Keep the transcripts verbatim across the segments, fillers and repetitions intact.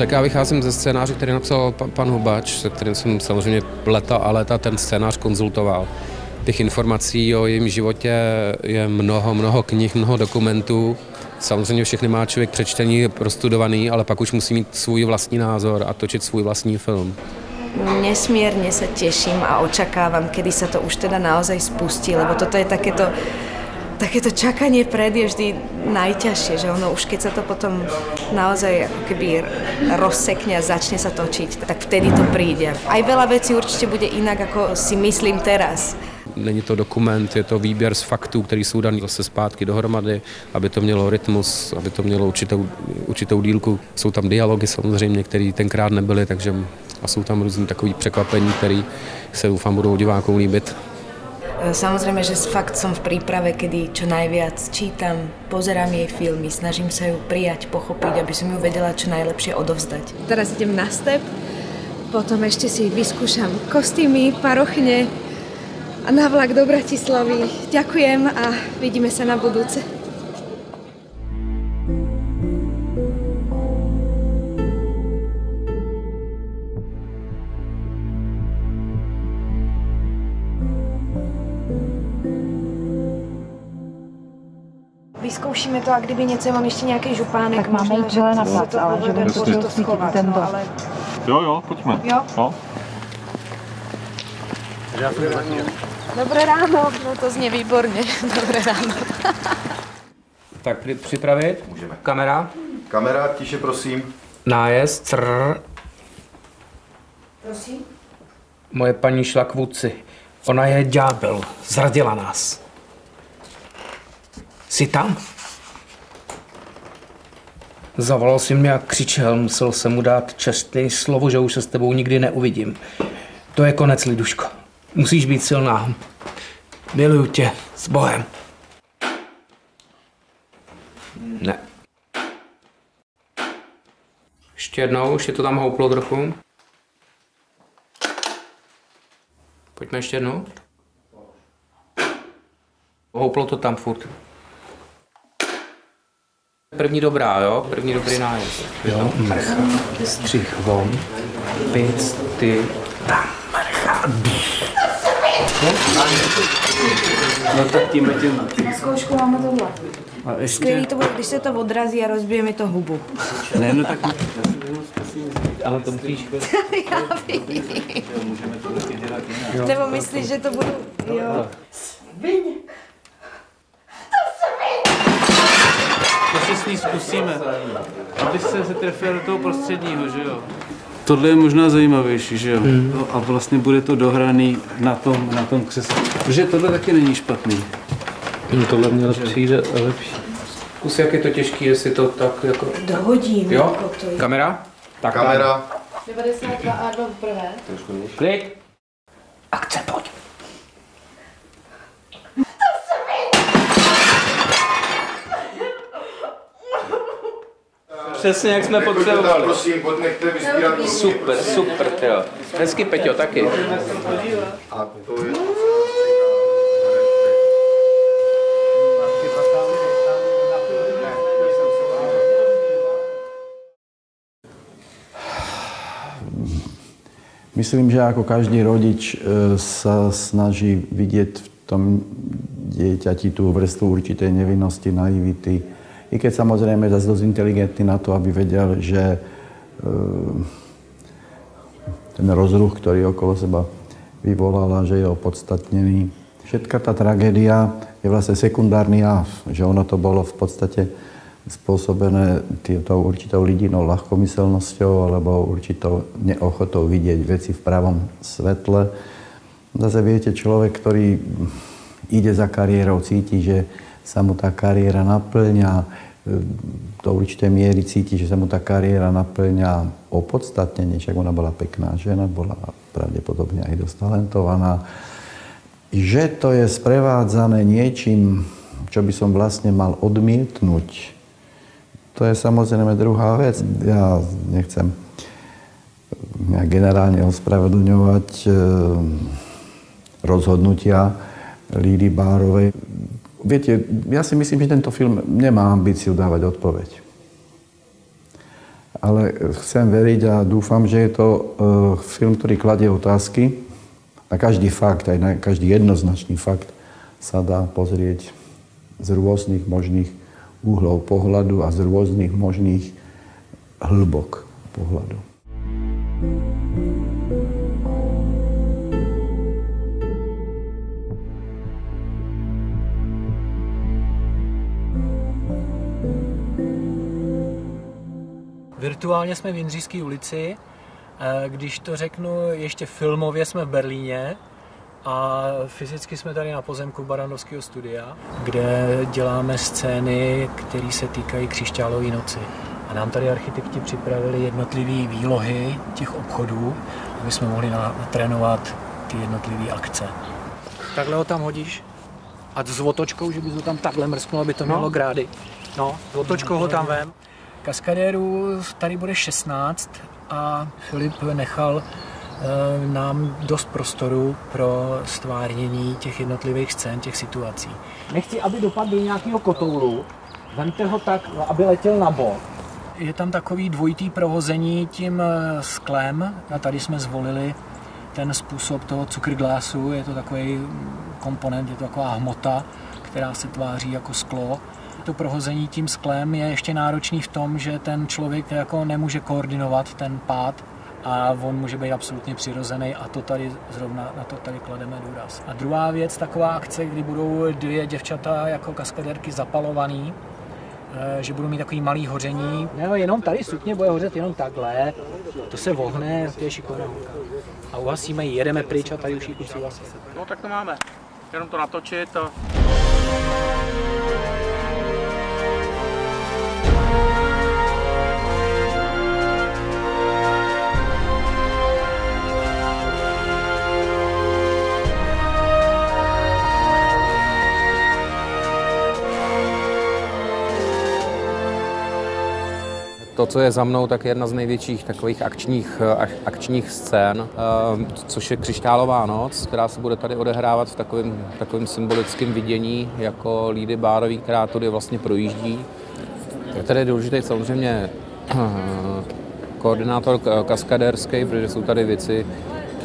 tak já vycházím ze scénáře, který napsal pan, pan Hubáč, se kterým jsem samozřejmě leta a leta ten scénář konzultoval. Těch informací o jejím životě je mnoho, mnoho knih, mnoho dokumentů. Samozřejmě všechny má člověk přečtení, prostudovaný, ale pak už musí mít svůj vlastní názor a točit svůj vlastní film. Nesmierne sa teším a očakávam, kedy sa to už teda naozaj spustí, lebo toto je takéto, takéto čakanie pred je vždy najťažšie, že ono už keď sa to potom naozaj ako keby rozsekne a začne sa točiť, tak vtedy to príde. Aj veľa vecí určite bude inak, ako si myslím teraz. Není to dokument, je to výběr z faktů, který jsou daný zase zpátky dohromady, aby to mělo rytmus, aby to mělo určitou, určitou dílku. Jsou tam dialogy samozřejmě, které tenkrát nebyly, takže a jsou tam různé takové překvapení, které se doufám budou divákům líbit. Samozřejmě, že fakt jsem v přípravě, kdy čo najviac čítam, pozerám jej filmy, snažím se ju prijať, pochopit, aby som ju vedela čo najlepšie odovzdať. Teraz idem na step, potom ještě si vyskúšam kostýmy, parochne, a na vlak do Bratislavy. Ďakujem a vidíme sa na budúce. Vyzkoušíme to a kdyby něco, mám ještě nějaký župánek. Tak máme jít žele na plac, ale že musíte to schovat. No, ale... Jo, jo, pojďme. Jo. No. Dobré ráno, no to zní výborně. Dobré ráno. Tak připravit. Můžeme. Kamera. Kamera, tiše prosím. Nájezd. Trrr. Prosím. Moje paní šla k vůdci. Ona je ďábel. Zradila nás. Jsi tam? Zavolal si mě a křičel. Musel jsem mu dát čestné slovo, že už se s tebou nikdy neuvidím. To je konec, Liduško. Musíš být silná. Miluju tě. S Bohem. Ne. Ještě jednou, ještě to tam houplo trochu. Pojďme ještě jednou. Houplo to tam furt. První dobrá, jo? První dobrý nájezd. Jo, mrcha. Střih von. Pic, ty, tam, mrcha. No tak tím tím. Na zkoušku máme tohle. Skvělý to bude, když se to odrazí a rozbijeme to hubu. Ne, no tak... Ale to musíš... Já vím. Nebo myslíš, že to budu... Jo. Sviň! To sviň! To si s ní zkusíme. Aby se trefil do toho prostředního, že jo? Tohle je možná zajímavější, že jo? Mm. No a vlastně bude to dohraný na tom, na tom křeslu. Protože tohle taky není špatný. No tohle mě přijde lepší. Kus, jak je to těžký, jestli to tak jako... Dohodím. Jo? Jako kamera? Tak, kamera. devadesát dva a dva v prvé. Klik. Akce, pojď. Přesně jak jsme potřebovali. Prosím, podnechte vyspírat. Super, super, jo. Hezky, Peťo, taky. A to je... Myslím, že jako každý rodič se snaží vidět v tom dieťati tú vrstvu určitej nevinnosti, naivity. I keď samozrejme zase dosť inteligentný na to, aby vedel, že e, ten rozruch, ktorý okolo seba vyvolala, že je opodstatnený. Všetka tá tragédia je vlastne sekundárny jav, že ono to bolo v podstate spôsobené tou určitou lidinou ľahkomyselnosťou alebo určitou neochotou vidieť veci v pravom svetle. Zase viete, človek, ktorý ide za kariérou, cíti, že sa mu tá kariéra naplňa, do určitej miery cíti, že sa mu tá kariéra naplňa opodstatnenie, však ona bola pekná žena, bola pravdepodobne aj dosť talentovaná, že to je sprevádzané niečím, čo by som vlastne mal odmietnúť. To je samozrejme druhá vec. Ja nechcem nejak generálne ospravedlňovať e, rozhodnutia Lídy Bárovej. Viete, ja si myslím, že tento film nemá ambíciu dávať odpoveď. ale chcem veriť a dúfam, že je to film, ktorý kladie otázky. Na každý fakt, aj na každý jednoznačný fakt sa dá pozrieť z rôznych možných úhlov pohľadu a z rôznych možných hĺbok pohľadu. Virtuálně jsme v Jindřišské ulici, když to řeknu, ještě filmově jsme v Berlíně a fyzicky jsme tady na pozemku Barandovského studia, kde děláme scény, které se týkají Křišťálové noci. A nám tady architekti připravili jednotlivé výlohy těch obchodů, aby jsme mohli natrénovat ty jednotlivé akce. Takhle ho tam hodíš a s otočkou, že bys ho tam takhle mrsknul, aby to mělo no. grády. No, s otočkou ho tam vem. Kaskadérů tady bude šestnáct a Filip nechal e, nám dost prostoru pro stvárnění těch jednotlivých scén, těch situací. Nechci, aby dopadl do nějakého kotoulu, vemte ho tak, aby letěl na bok. Je tam takový dvojitý provození tím sklem a tady jsme zvolili ten způsob toho cukrglásu, je to takový komponent, je to taková hmota, která se tváří jako sklo. To prohození tím sklem je ještě náročný v tom, že ten člověk jako nemůže koordinovat ten pád a on může být absolutně přirozený a to tady zrovna na to tady klademe důraz. A druhá věc, taková akce, kdy budou dvě děvčata jako kaskadérky zapalovaný, že budou mít takový malý hoření. No, jenom tady sukně bude hořet jenom takhle, to se vohne, to je šikovná holka. A uhasíme ji, jedeme pryč a tady už ji kusí vlastně. No tak to máme, jenom to natočit a... To, co je za mnou, tak je jedna z největších takových akčních, akčních scén, což je Křišťálová noc, která se bude tady odehrávat v takovém, takovém symbolickém vidění jako Lídy Bárové, která tudy vlastně projíždí. Je tady důležitý samozřejmě koordinátor kaskadérský, protože jsou tady věci,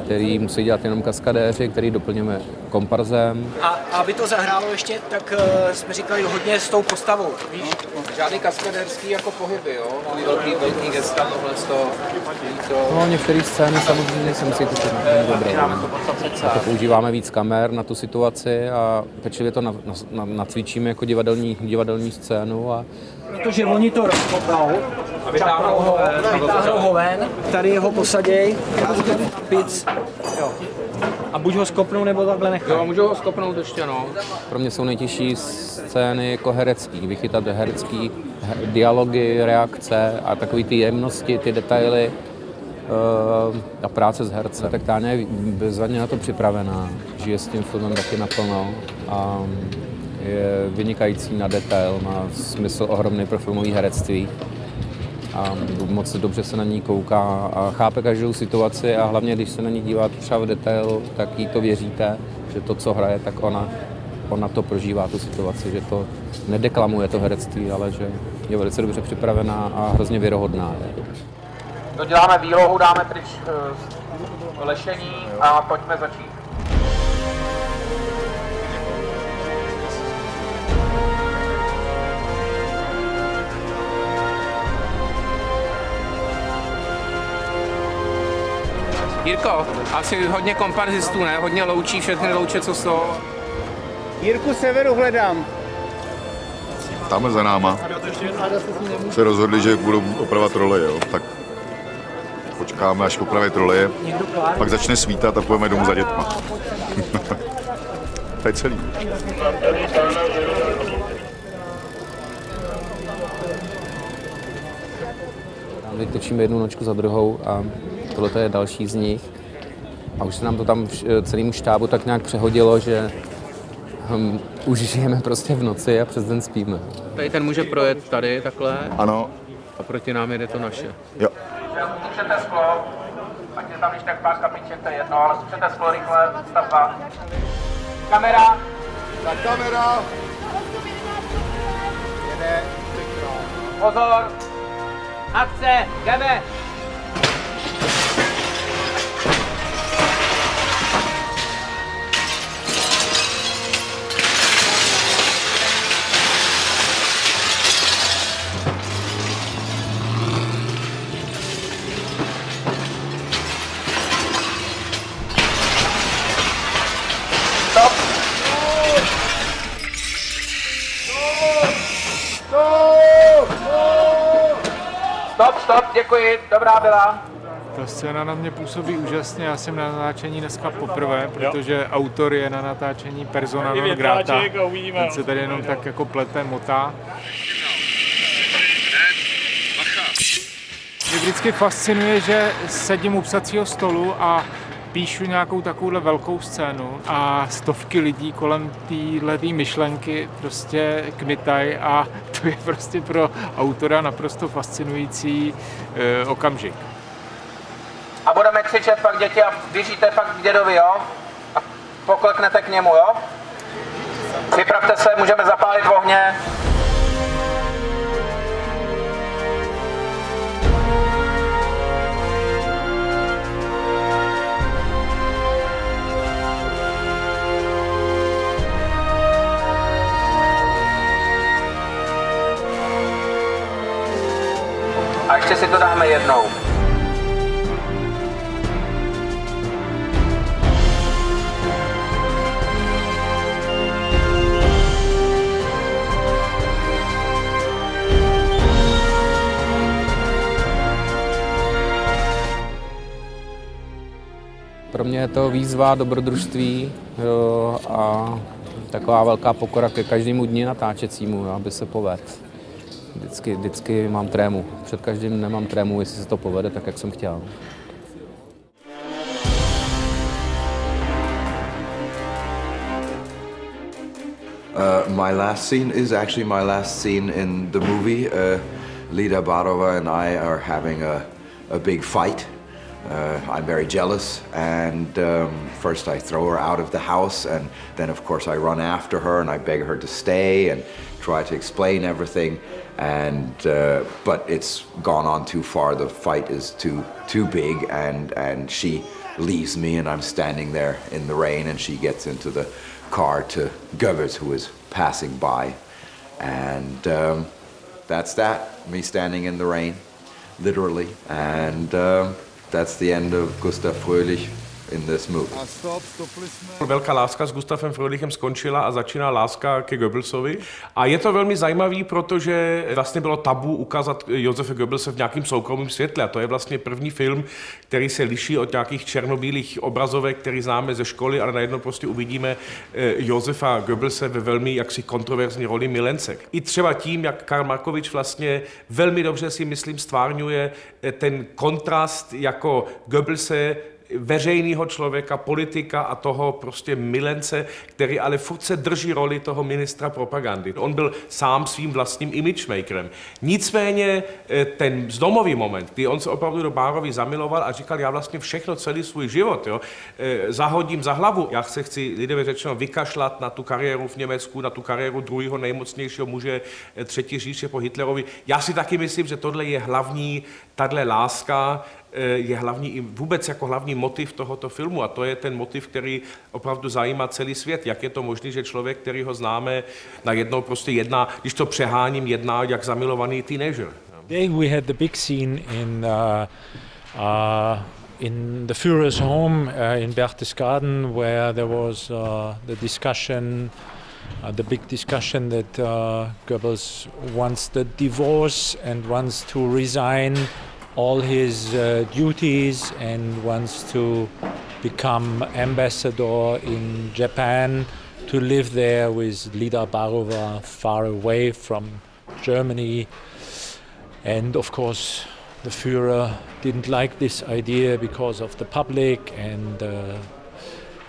který musí dělat jenom kaskadéři, který doplňujeme komparzem. A aby to zahrálo ještě, tak uh, jsme říkali hodně s tou postavou, víš? No. Žádný kaskadérský jako pohyby, jo? Velký, velký, velký gesta, tohle to... No, některé scény samozřejmě jsem si to dobré. To používáme víc kamer na tu situaci a pečlivě to nacvičíme jako divadelní, divadelní scénu. A... Protože oni to rozkopnou, vytáhnou ho, ho ven, tady ho posaděj, pic, jo. A buď ho skopnou, nebo takhle nechají. Jo, můžu ho skopnout ještě, no. Pro mě jsou nejtěžší scény jako herecký, vychytat herecký dialogy, reakce a takové ty jemnosti, ty detaily a práce s hercem. Tak Táňa je bezvadně na to připravená, žije s tím filmem taky naplno a je vynikající na detail, má smysl ohromný pro filmové herectví a moc dobře se na ní kouká a chápe každou situaci a hlavně, když se na ní díváte třeba v detailu, tak jí to věříte, že to, co hraje, tak ona, ona to prožívá, tu situaci, že to nedeklamuje to herectví, ale že je velice dobře připravená a hrozně věrohodná. Doděláme výlohu, dáme pryč lešení a pojďme začít. Jirko, asi hodně komparzistů, ne? Hodně loučí, všechny louče, co jsou. Jirku Severu hledám. Tamhle za náma se rozhodli, že budou opravovat troleje, jo? Tak počkáme, až popraví troleje, pak začne svítat a půjdeme domů za dětma. To je celý. Teď točíme jednu nočku za druhou a tohle je další z nich. A už se nám to tam celému štábu tak nějak přehodilo, že hm, už žijeme prostě v noci a přes den spíme. Tady ten může projet tady takhle. Ano. A proti nám jede to naše. Jo. Utřete sklo, ať je tam již tak pár kapiček, to je jedno, ale utřete sklo rychle, stav dva. Kamera. Ta kamera. Jede. Pozor. Akce, jdeme! Děkuji, dobrá byla. Ta scéna na mě působí úžasně, já jsem na natáčení dneska poprvé, protože autor je na natáčení persona non grata, ten se tady jenom tak jako plete, motá. Mě vždycky fascinuje, že sedím u psacího stolu a píšu nějakou takovouhle velkou scénu a stovky lidí kolem téhletý myšlenky prostě kmitají a to je prostě pro autora naprosto fascinující e, okamžik. A budeme křičet pak děti a běžíte pak k dědovi, jo? A pokleknete k němu, jo? Připravte se, můžeme zapálit ohně. A ještě si to dáme jednou. Pro mě je to výzva, dobrodružství jo, a taková velká pokora ke každému dni natáčecímu, aby se povedl. Vždycky, vždycky mám trému. Před každým nemám trému, jestli se to povede tak, jak jsem chtěl. Uh, my last scene is actually my last scene in the movie. Uh, Lída Bárova and I are having a, a big fight. Uh, I'm very jealous and um, first I throw her out of the house and then of course I run after her and I beg her to stay and try to explain everything and uh, but it's gone on too far. The fight is too too big and and she leaves me and I'm standing there in the rain and she gets into the car to Goebbels who is passing by and um, that's that, me standing in the rain literally and um, that's the end of Gustav Fröhlich in this movie. Velká láska s Gustafem Fröhlichem skončila a začíná láska ke Goebbelsovi. A je to velmi zajímavý, protože vlastně bylo tabu ukázat Josefa Goebbelse v nějakým soukromém světle. A to je vlastně první film, který se liší od nějakých černobílých obrazovek, který známe ze školy, ale najednou prostě uvidíme Josefa Goebbelse ve velmi jaksi kontroverzní roli milence. I třeba tím, jak Karl Markovics vlastně velmi dobře si myslím stvárňuje ten kontrast jako Goebbelse veřejného člověka, politika a toho prostě milence, který ale furt se drží roli toho ministra propagandy. On byl sám svým vlastním imagemakerem. Nicméně ten zlomový moment, kdy on se opravdu do Bárovy zamiloval a říkal, já vlastně všechno, celý svůj život, jo, zahodím za hlavu. Já se chci, lidé řečeno, vykašlat na tu kariéru v Německu, na tu kariéru druhého nejmocnějšího muže třetí říše po Hitlerovi. Já si taky myslím, že tohle je hlavní, tahle láska, je hlavní, vůbec jako hlavní motiv tohoto filmu a to je ten motiv, který opravdu zajímá celý svět. Jak je to možné, že člověk, který ho známe, najednou prostě jedná, když to přeháním, jedná jak zamilovaný teenager. Today we had the big scene in uh, uh, in the Führer's home uh, in Berchtesgaden, where there was uh, the discussion, uh, the big discussion that uh, Goebbels wants the divorce and wants to resign all his uh, duties and wants to become ambassador in Japan, to live there with Lída Bárova far away from Germany. And of course the Führer didn't like this idea because of the public and uh,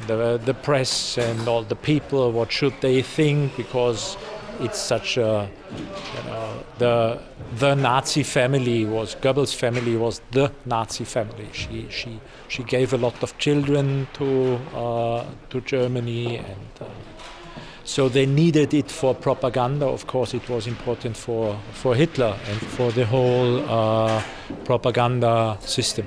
the, the press and all the people, what should they think, because it's such a, you know, the, the Nazi family was, Goebbels' family was the Nazi family. She, she, she gave a lot of children to, uh, to Germany. And, uh, So they needed it for propaganda. Of course, it was important for, for Hitler and for the whole uh, propaganda system.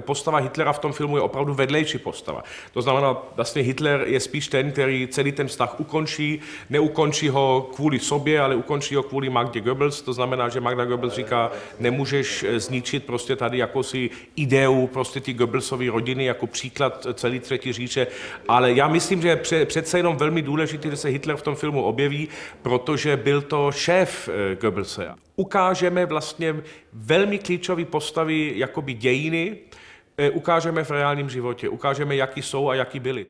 Postava Hitlera v tom filmu je opravdu vedlejší postava. To znamená, vlastně Hitler je spíš ten, který celý ten vztah ukončí, neukončí ho kvůli sobě, ale ukončí ho kvůli Magdě Goebbels. To znamená, že Magda Goebbels říká, nemůžeš zničit prostě tady jakousi ideu prostě ty Goebbelsovy rodiny jako příklad celý třetí říše. Ale já myslím, že je přece jenom velmi důležité, že se Hitler v tom filmu objeví, protože byl to šéf Goebbelse. Ukážeme vlastně velmi klíčové postavy jakoby dějiny, ukážeme v reálním životě, ukážeme, jaký jsou a jaký byli.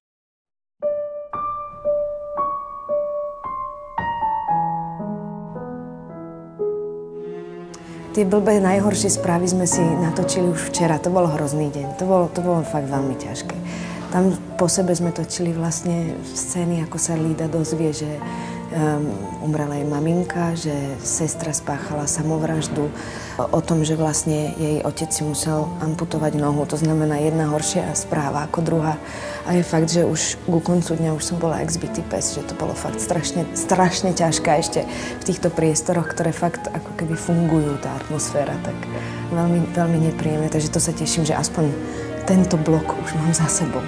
Tie blbé najhoršie správy sme si natočili už včera, to bol hrozný deň, to bolo, to bolo fakt veľmi ťažké. Tam po sebe sme točili vlastne scény, ako sa Lída dozvie, že Um, umrela jej maminka, že sestra spáchala samovraždu, o tom, že vlastne jej otec si musel amputovať nohu. To znamená jedna horšia správa ako druhá. A je fakt, že už ku koncu dňa už som bola jak zbytý pes, že to bolo fakt strašne, strašne ťažké ešte v týchto priestoroch, ktoré fakt ako keby fungujú, tá atmosféra, tak veľmi, veľmi nepríjemné. Takže to sa teším, že aspoň tento blok už mám za sebou.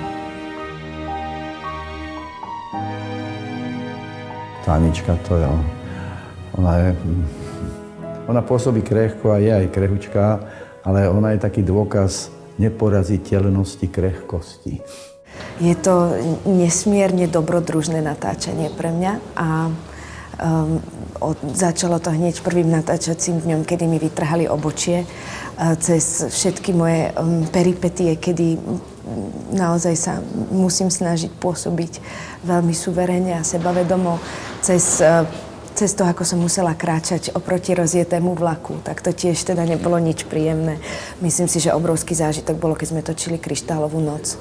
Tánička to je, ona je, ona pôsobí krehko a je aj krehučká, ale ona je taký dôkaz neporaziteľnosti krehkosti. Je to nesmierne dobrodružné natáčanie pre mňa a um, od, začalo to hneď prvým natáčacím dňom, kedy mi vytrhali obočie cez všetky moje um, peripetie, kedy naozaj sa musím snažiť pôsobiť veľmi suverénne a sebavedomo cez, cez to, ako som musela kráčať oproti rozjetému vlaku. Tak to tiež teda nebolo nič príjemné. Myslím si, že obrovský zážitok bolo, keď sme točili Kryštálovú noc.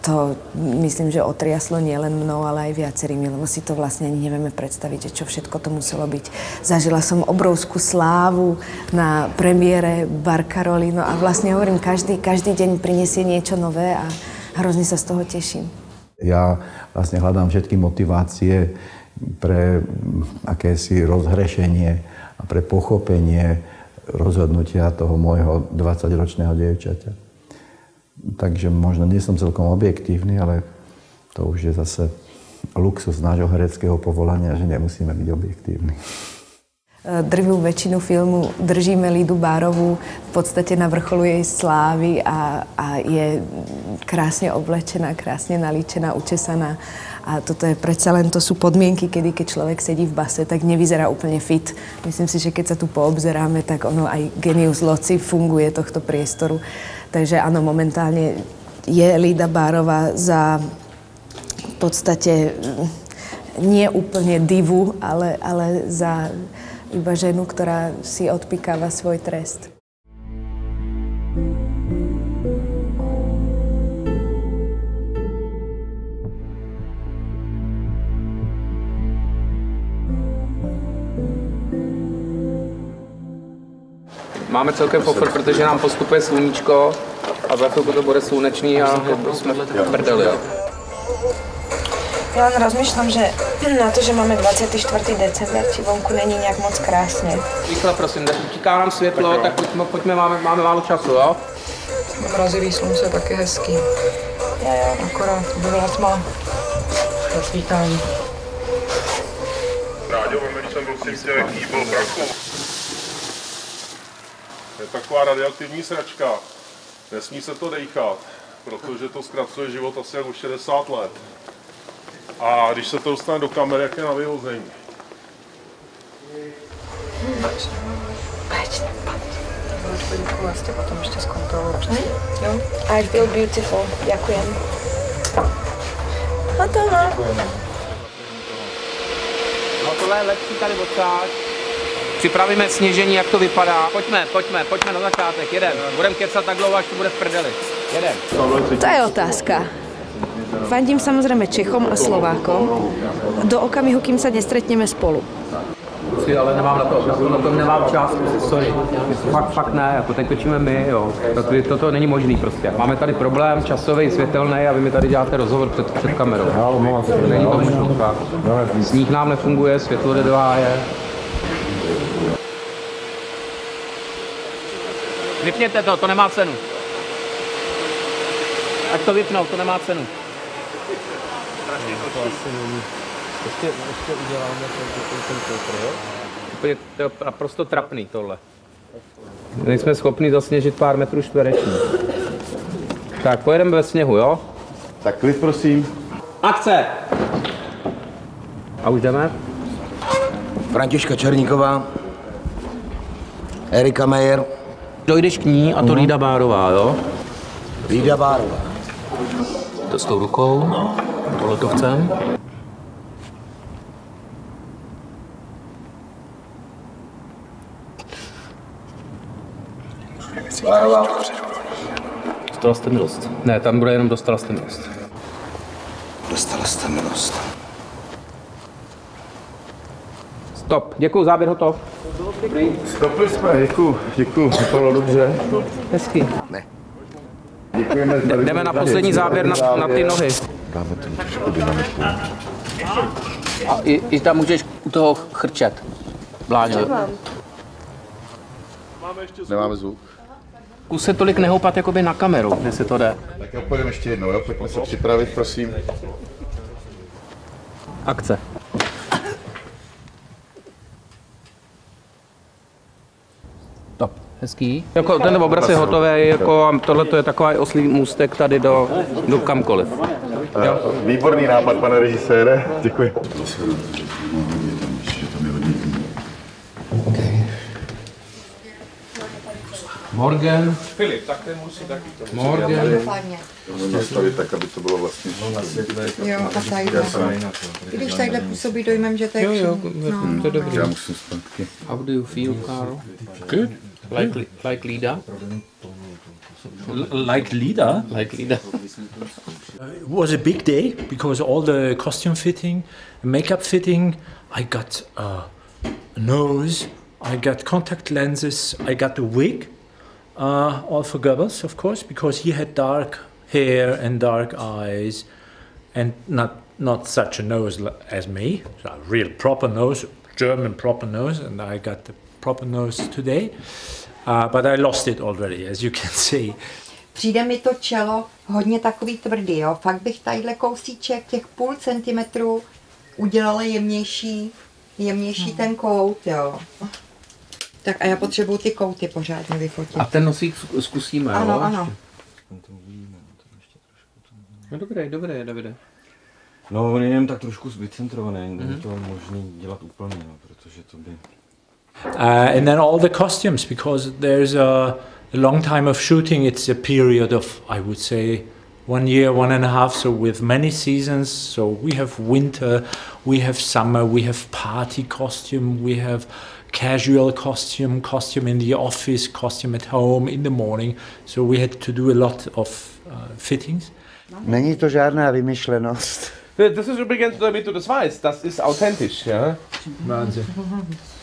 To myslím, že otriaslo nielen mnou, ale aj viacerými, lebo si to vlastne ani nevieme predstaviť, že čo všetko to muselo byť. Zažila som obrovskú slávu na premiére Barkaroli, no a vlastne hovorím, každý, každý deň prinesie niečo nové a hrozne sa z toho teším. Ja vlastne hľadám všetky motivácie pre akési rozhrešenie a pre pochopenie rozhodnutia toho môjho dvadsaťročného dievčaťa. Takže možno nie som celkom objektívny, ale to už je zase luxus nášho hereckého povolania, že nemusíme byť objektívni. Drvivú väčšinu filmu držíme Lídu Bárovú v podstate na vrcholu jej slávy a, a je krásne oblečená, krásne nalíčená, učesaná. A toto je predsa len, to sú podmienky, kedy keď človek sedí v base, tak nevyzerá úplne fit. Myslím si, že keď sa tu poobzeráme, tak ono aj genius loci funguje tohto priestoru. Takže áno, momentálne je Lída Bárová za v podstate nie úplne divu, ale, ale za iba ženu, ktorá si odpikáva svoj trest. Máme celkem pofr, protože nám postupuje sluníčko a za chvilku to bude slunečný a jsme v prdeli. Já jen rozmýšlám, že na to, že máme dvacátého čtvrtého decembra, či vonku není nějak moc krásně. Rychle, prosím, tak utíká nám světlo, tak pojďme, pojďme máme, máme málo času, jo? Mrazivý slunce je taky hezký. Jo, jo, akorát byla tma. Zasvítání. Rádio, když jsem byl si chtěl, jaký byl braku. Je taková radioaktivní sračka. Nesmí se to dejchat, protože to zkracuje život asi o šedesát let. A když se to dostane do kamery, jak je na vyhození. Pač, pač, pač. Vlastně potom ještě zkontroluji. No, I feel beautiful. Děkujem. Hotovo. No tohle je lepší tady odsáč. Připravíme sněžení, jak to vypadá. Pojďme, pojďme, pojďme na začátek, jedem. Budeme kecat tak dlouho, až to bude v prdeli. Jedem. To je otázka. Fandím samozrejme Čechom a Slovákom do okamihu, kým sa nestretneme spolu. si, ale nemám na to, na to, na to nemám čas, sorry, fakt, fakt ne, jako teď točíme my, jo, protože toto není možný prostě. Máme tady problém časový, světelný a vy mi tady děláte rozhovor před, před kamerou. Není to možný, fakt. Sníh nám nefunguje, světlo jde do háje. Vypněte to, to nemá cenu. Ať to vypnou, to nemá cenu. Strašně to asi není. Ještě, ještě uděláme ten filtr, jo? Úplně to je naprosto trapný tohle. Nejsme schopni zasněžit pár metrů čtverečních. Tak, pojedeme ve sněhu, jo? Tak klid, prosím. Akce! A už jdeme? Františka Černíková, Erika Meyer. Dojdeš k ní a to Lída Bárová, jo? Lída Bárová. To s tou rukou, no. Tohle to chcem. Bárová. Dostala jste milost. Ne, tam bude jenom dostala jste milost. Dostala jste milost. Stop, děkuju, záběr hotov. Stopli jsme, děkuju, děkuju, bylo dobře. Hezky. Ne. Děkujeme. Jdeme na poslední záběr na, na ty nohy. Dáme tomu trošku dynamiku. A i, i tam můžeš u toho chrčet. Bláně. Nemáme zvuk. Kus se tolik nehoupat jakoby na kameru, kde se to jde. Tak jo, půjdeme ještě jednou, jo? Pojďme se připravit, prosím. Akce. Top. Hezký. Jako ten obraz je hotový, jako tohle je takový oslý můstek tady do, do kamkoliv. Jo? Výborný nápad, pane režisére. Děkuji. Morgan. Filip, tak ten musí taky to. Morgan. Můžeme nastavit tak, aby to bylo vlastně. Jo, a tadyhle. Když tadyhle působí dojmem, že to je všechno. Jo, jo, no, to je dobrý. Já musím zpátky. How do you feel, Karl? Good. Like, like Lída? Like Lída? Like Lída. It was a big day, because all the costume fitting, makeup fitting, I got a nose, I got contact lenses, I got a wig. Uh, all for Goebbels, of course, because he had dark hair and dark eyes, and not not such a nose as me. So a real proper nose, German proper nose, and I got the proper nose today. Uh, but I lost it already, as you can see. Přijde mi to čelo hodně takový tvrdý, jo. Fakt bych tadyhle kousíček těch půl centimetru udělala jemnější, jemnější ten kout, jo. Tak a já potřebuju ty kouty pořádně vyfotit. A ten nosík zkusíme, ano, jo? Ano, ano. No dobré, dobré, Davide. No on je jen tak trošku zbycentrovaný, mm-hmm. Není to možný dělat úplně, no, protože to by... Uh, and then all the costumes, because there's a long time of shooting, it's a period of, I would say, one year, one and a half, so with many seasons, so we have winter, we have summer, we have party costume, we have... casual costume, costume in the office, costume at home, in the morning. So we had to do a lot of uh, fittings. Není to žádná vymyšlenost. Das ist übrigens, damit du das weißt, das ist authentisch, ja? Wahnsinn.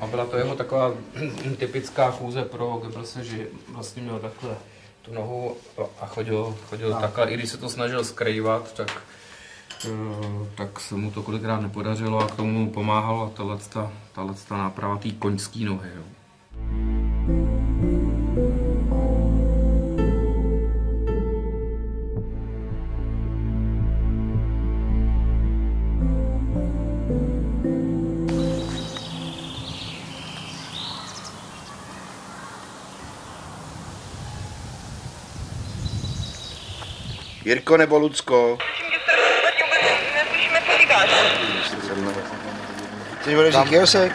A byla to jeho taková typická chůze pro Goebbelse, že vlastně měl takhle tu nohu a chodil, chodil takhle. I když se to snažil skrývat, tak, tak se mu to kolikrát nepodařilo a k tomu pomáhala tato, tato náprava té koňské nohy. Jo. Jirko nebo Lucko? Ty budeš řík Josek?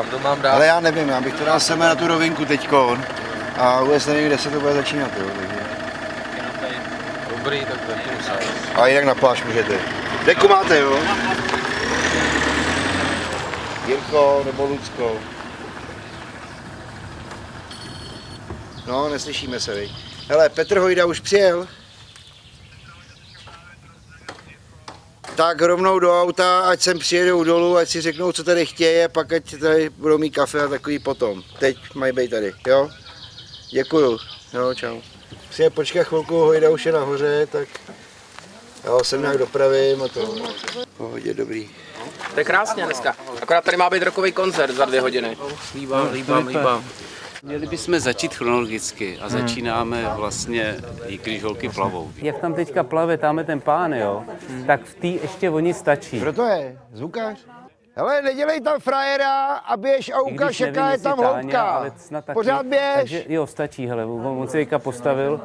Kam to mám dát? Ale já nevím, já bych to dal sem na tu rovinku teďko. A vůbec nevím, kde se to bude začínat. Jo, takže. Dobrý, tak to a jinak na pláž můžete. Deku máte, jo? Jirko nebo Luckou. No, neslyšíme se, viď? Hele, Petr Hojda už přijel. Tak rovnou do auta, ať sem přijedou dolů, ať si řeknou, co tady chtějí, pak ať tady budou mít kafe a takový potom. Teď mají být tady, jo? Děkuju, jo, čau. Přijde, počkej chvilku, Hojda už je nahoře, tak já ho sem nějak dopravím a to. Pohodě, dobrý. To je krásně dneska, akorát tady má být rokový koncert za dvě hodiny. Líbám, líbám, líbám. Měli bychom začít chronologicky a začínáme vlastně, i když holky plavou. Jak tam teďka plave, tam ten pán, jo, hmm. tak v té ještě oni stačí. Proto je, zvukář. Hele, nedělej tam frajera a běž a ukáž, jaká je tam holka. Pořád běž. Takže, jo, stačí, hele, on se postavil.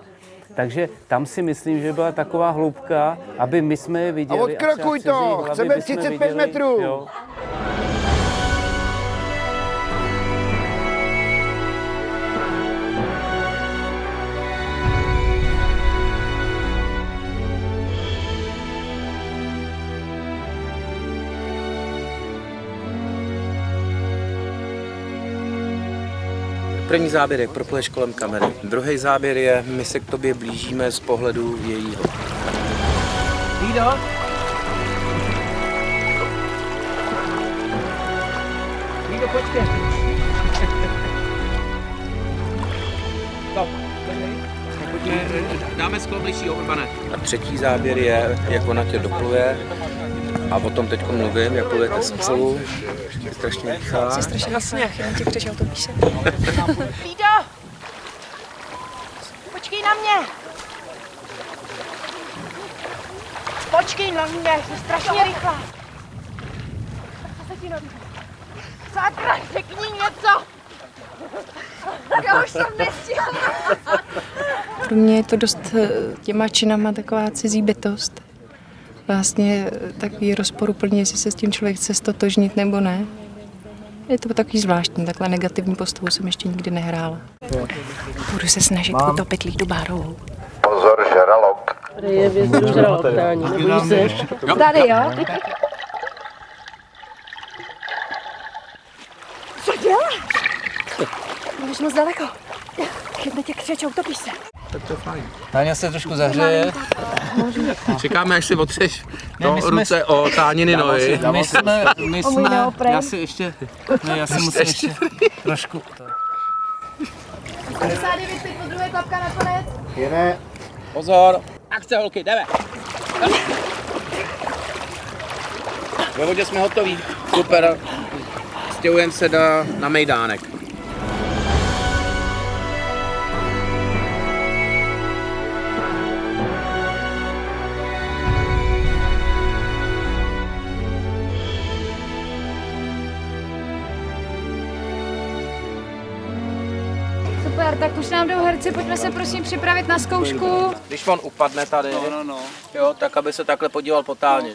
Takže tam si myslím, že byla taková hloubka, aby my jsme je viděli. A odkrakuj to, chceme třicet pět metrů. Jo. První záběr je propleš kolem kamery, druhý záběr je, my se k tobě blížíme z pohledu jejího. Lído? Lído, počkej. Stop. Dáme sklo blížší, Orbane. A třetí záběr je, jak ona tě dopluje. A o tom teď mluvím, jak plujete z psolu, je strašně rychlá. Jsi strašně na sněh, já ti přešel to píše. Lído! Počkej na mě! Počkej na mě, jsi strašně rychlá. Sakra, řekni něco! Já už jsem nestihla. Pro mě je to dost těma činama taková cizí bytost. Vlastně takový rozporuplně, jestli se s tím člověk chce stotožnit nebo ne. Je to takový zvláštní, takhle negativní postavu jsem ještě nikdy nehrála. Budu se snažit Mám. utopit Lídu Bárovou. Pozor, žralok. Tady je vězdu žralok, Táňo, nebojíš se? Tady, jo? Co děláš? Mluvíš moc daleko. Chytne tě křeč, utopíš se. Tak to je fajn. Táňa se trošku zahřeje. Čekáme, až si otřeš to ruce o Táňiny nohy. My jsme, my jsme, já si ještě, ne, já si musím ještě trošku. padesát devět, teď po druhé klapka nakonec. Jene. Pozor. Akce, holky, jdeme. Ve vodě jsme hotoví. Super. Stěhujeme se na, na mejdánek. Tak už nám jdou herci, pojďme se prosím připravit na zkoušku. Když on upadne tady, no, no, no. Jo, tak aby se takhle podíval po Táně.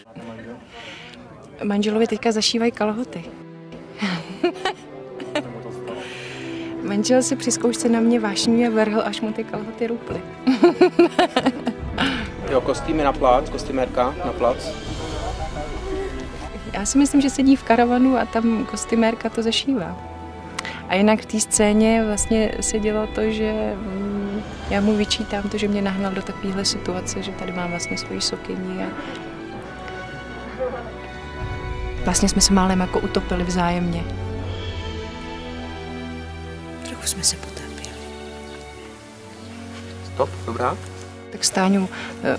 Manželovi teďka zašívají kalhoty. Manžel se při zkoušce na mě vášnivě vrhl, až mu ty kalhoty ruply. Jo, kostýmy na plac, kostýmérka na plac. Já si myslím, že sedí v karavanu a tam kostýmérka to zašívá. A jinak v té scéně vlastně se dělo to, že já mu vyčítám to, že mě nahnal do takovéhle situace, že tady mám vlastně svoji sokyni a vlastně jsme se málem jako utopili vzájemně. Trochu jsme se potápěli. Stop, dobrá. Tak s Táňou,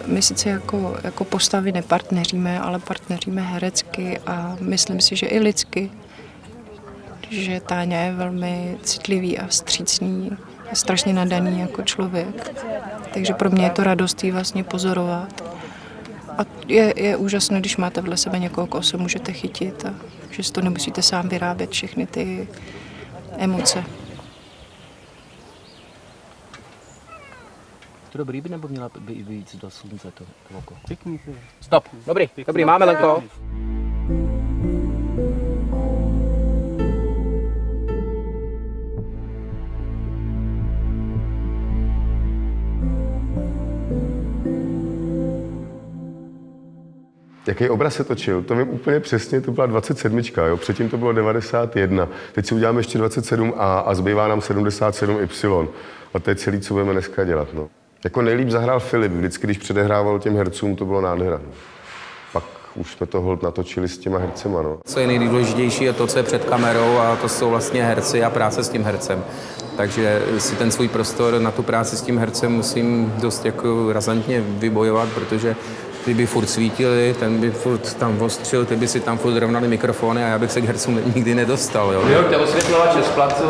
my sice jako, jako postavy nepartneříme, ale partneříme herecky a myslím si, že i lidsky. Že Táňa je velmi citlivý a vstřícný a strašně nadaný jako člověk. Takže pro mě je to radost jí vlastně pozorovat. A je, je úžasné, když máte vedle sebe někoho, koho se můžete chytit a že si to nemusíte sám vyrábět, všechny ty emoce. To dobrý by nebo měla by víc do slunce to, to oko? Stop, dobrý, dobrý, máme Lenko. jaký obraz se točil, to vím úplně přesně, to byla dvacet sedm, jo? Předtím to bylo devadesát jedna, teď si uděláme ještě dvacet sedm a, a zbývá nám sedmdesát sedm Y. A to je celý, co budeme dneska dělat. No. Jako nejlíp zahrál Filip, vždycky, když předehrával těm hercům, to bylo nádhera. No. Pak už jsme to hold natočili s těma hercema. No. Co je nejdůležitější, je to, co je před kamerou, a to jsou vlastně herci a práce s tím hercem. Takže si ten svůj prostor na tu práci s tím hercem musím dost jako razantně vybojovat, protože ty by furt svítili, ten by furt tam ostřil, ty by si tam furt rovnali mikrofony a já bych se k hercům nikdy nedostal. Jo, jo, osvětlovače z placu,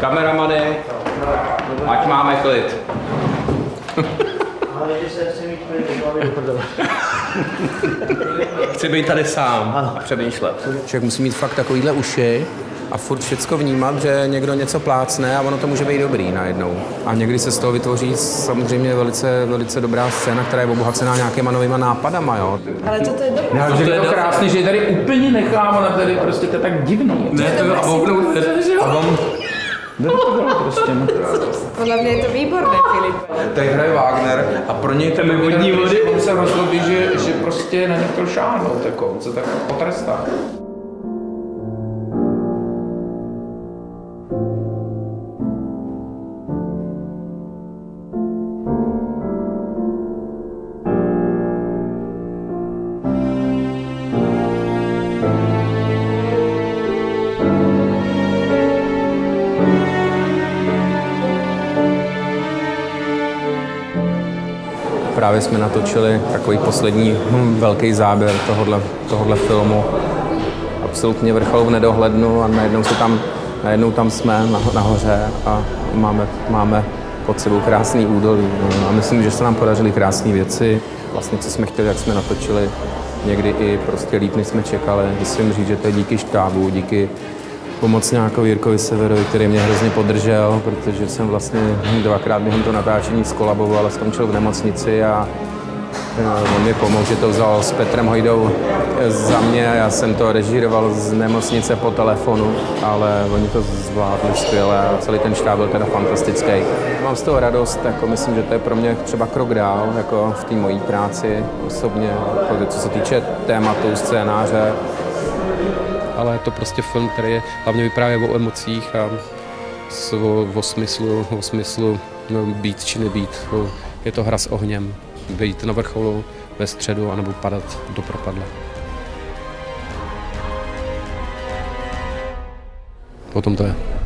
kameramany, ať máme klid. Ale se mít chci být tady sám a přemýšlet. Člověk musí mít fakt takovýhle uši a furt všecko vnímat, že někdo něco plácne a ono to může být dobrý najednou. A někdy se z toho vytvoří samozřejmě velice, velice dobrá scéna, která je obohacená nějakýma novýma nápadama, jo. Ale co to je dobré? Já, že to je to krásný, že je tady úplně nechámo, na tady prostě to je tak divný. Ne, to je obnou, že jo? Prostě. Podle mě je to výborné, Filip. Tady hraje Wagner a pro něj ten vodní vody, on se rozhodl, že, že prostě na někdo šáhnout, jako, co tak potrestá. Právě jsme natočili takový poslední hm, velký záběr tohohle, tohohle filmu. Absolutně vrchol v nedohlednu a najednou, se tam, najednou tam jsme nahoře a máme, máme pod sebou krásný údolí. A myslím, že se nám podařily krásné věci. Vlastně, co jsme chtěli, jak jsme natočili, někdy i prostě líp, než jsme čekali. Musím říct, že to je díky štábu, díky pomocňákovi Jirkovi Severovi, který mě hrozně podržel, protože jsem vlastně dvakrát během toho natáčení skolaboval a skončil v nemocnici a on mi pomohl, že to vzal s Petrem Hojdou za mě. Já jsem to režíroval z nemocnice po telefonu, ale oni to zvládli skvěle a celý ten štáb byl teda fantastický. Mám z toho radost, jako myslím, že to je pro mě třeba krok dál, jako v té mojí práci osobně, jako co se týče tématu, scénáře. Ale je to prostě film, který je hlavně vyprávěl o emocích a o, o smyslu, o smyslu no, být či nebýt. Je to hra s ohněm. Být na vrcholu, ve středu, anebo padat do propadla. O tom to je.